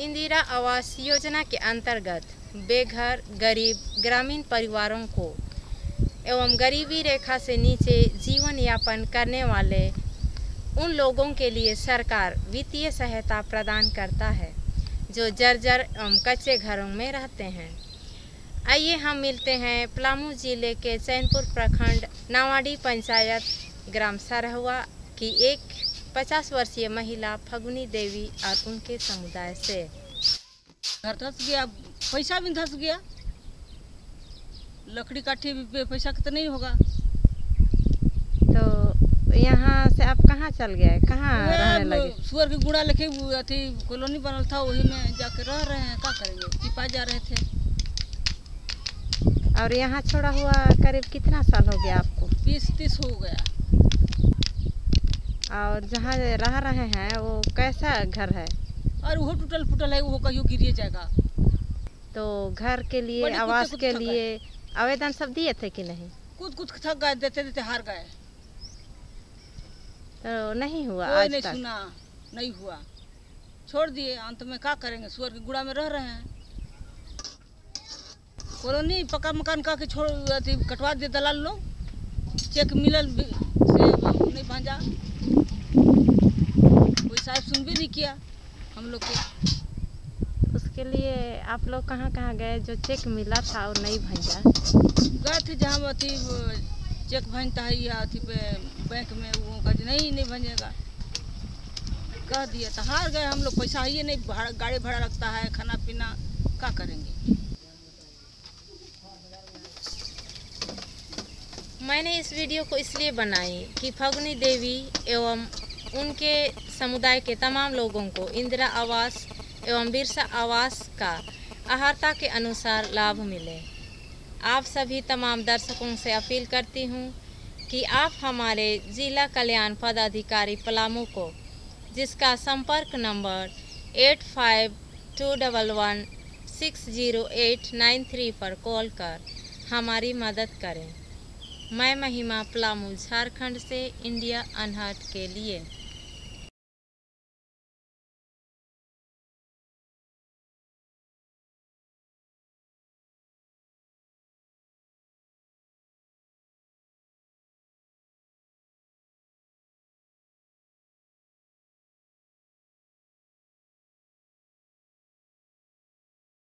इंदिरा आवास योजना के अंतर्गत बेघर गरीब ग्रामीण परिवारों को एवं गरीबी रेखा से नीचे जीवन यापन करने वाले उन लोगों के लिए सरकार वित्तीय सहायता प्रदान करता है जो जर्जर एवं कच्चे घरों में रहते हैं। आइए हम मिलते हैं पलामू जिले के चैनपुर प्रखंड नावाडी पंचायत ग्राम सरहुआ की एक 50 वर्षीय महिला फगुनी देवी और उनके समुदाय से। घर धस गया, पैसा भी धस गया, लकड़ी काठी पे पैसा तो नहीं होगा। तो यहाँ से आप कहाँ चल गए, कहाँ रहने लगे? सुअर की गुड़ा लेके अथी कॉलोनी बनल था, वही में जाके रह रहे हैं। क्या करेंगे, चिपा जा रहे थे। और यहाँ छोड़ा हुआ करीब कितना साल हो गया आपको? 20-30 हो गया। और जहाँ रह रहे हैं वो कैसा घर है? और वो टूटल फुटल है, वो कहीं गिर जाएगा। तो घर के लिए, आवास के लिए आवेदन सब दिए थे कि नहीं? कुछ थक गए, देते देते हार गए। तो नहीं हुआ, आज नहीं सुना, नहीं हुआ, छोड़ दिए। अंत में क्या करेंगे, सुअर की गुड़ा में रह रहे हैं। कॉलोनी पक्का मकान का के छोड़ कटवा दे दलाल लोग, चेक मिलल भी से नहीं भांजा, कोई साहब सुन भी नहीं किया हम लोग के। उसके लिए आप लोग कहाँ कहाँ गए जो चेक मिला था और नहीं भांजा? गए थे जहाँ अथी चेक भांजता है या अथी पे बैंक में, वो कहा नहीं भांजेगा, कह दिया तो हार गए हम लोग। पैसा ही नहीं, भाड़ा गाड़ी भाड़ा लगता है, खाना पीना, क्या करेंगे। मैंने इस वीडियो को इसलिए बनाई कि फगुनी देवी एवं उनके समुदाय के तमाम लोगों को इंदिरा आवास एवं बिरसा आवास का अर्हता के अनुसार लाभ मिले। आप सभी तमाम दर्शकों से अपील करती हूँ कि आप हमारे जिला कल्याण पदाधिकारी पलामू को, जिसका संपर्क नंबर 8521160893 पर कॉल कर हमारी मदद करें। मैं महिमा पलामू झारखंड से इंडिया अनहट के लिए।